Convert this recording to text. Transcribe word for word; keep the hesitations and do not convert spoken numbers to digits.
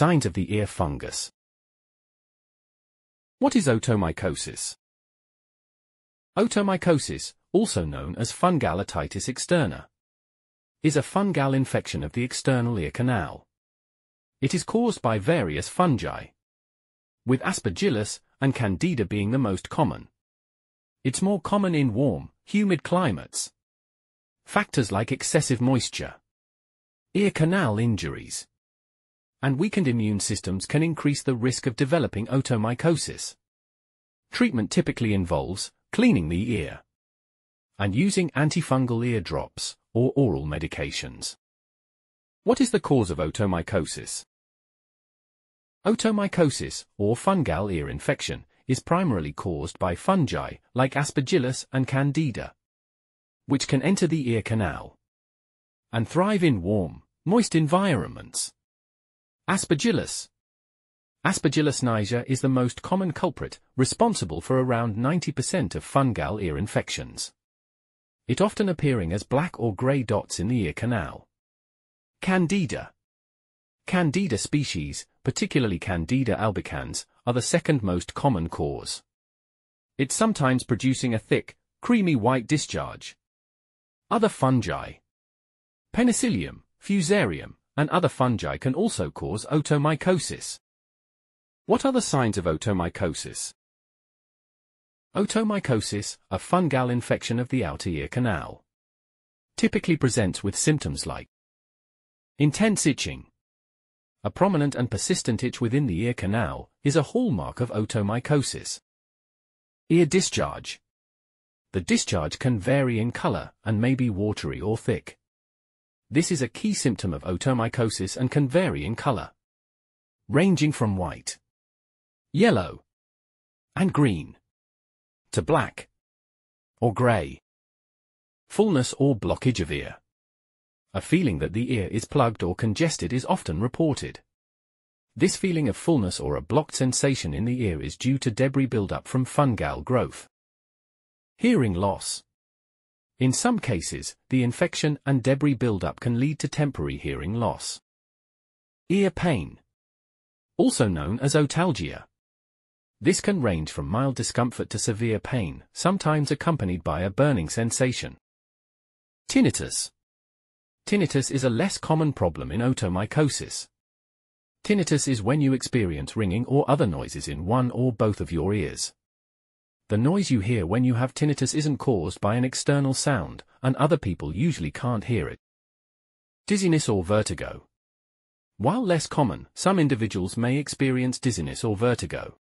Signs of the ear fungus. What is otomycosis? Otomycosis, also known as fungal otitis externa, is a fungal infection of the external ear canal. It is caused by various fungi, with Aspergillus and Candida being the most common. It's more common in warm, humid climates. Factors like excessive moisture, ear canal injuries, and weakened immune systems can increase the risk of developing otomycosis. Treatment typically involves cleaning the ear and using antifungal ear drops or oral medications. What is the cause of otomycosis? Otomycosis, or fungal ear infection, is primarily caused by fungi like Aspergillus and Candida, which can enter the ear canal and thrive in warm, moist environments. Aspergillus. Aspergillus niger is the most common culprit, responsible for around ninety percent of fungal ear infections, it often appearing as black or grey dots in the ear canal. Candida. Candida species, particularly Candida albicans, are the second most common cause. It's sometimes producing a thick, creamy white discharge. Other fungi. Penicillium, Fusarium, and other fungi can also cause otomycosis. What are the signs of otomycosis? Otomycosis, a fungal infection of the outer ear canal, typically presents with symptoms like intense itching. A prominent and persistent itch within the ear canal is a hallmark of otomycosis. Ear discharge. The discharge can vary in color and may be watery or thick. This is a key symptom of otomycosis and can vary in color, ranging from white, yellow, and green, to black or grey. Fullness or blockage of ear. A feeling that the ear is plugged or congested is often reported. This feeling of fullness or a blocked sensation in the ear is due to debris buildup from fungal growth. Hearing loss. In some cases, the infection and debris buildup can lead to temporary hearing loss. Ear pain, also known as otalgia. This can range from mild discomfort to severe pain, sometimes accompanied by a burning sensation. Tinnitus. Tinnitus is a less common problem in otomycosis. Tinnitus is when you experience ringing or other noises in one or both of your ears. The noise you hear when you have tinnitus isn't caused by an external sound, and other people usually can't hear it. Dizziness or vertigo. While less common, some individuals may experience dizziness or vertigo.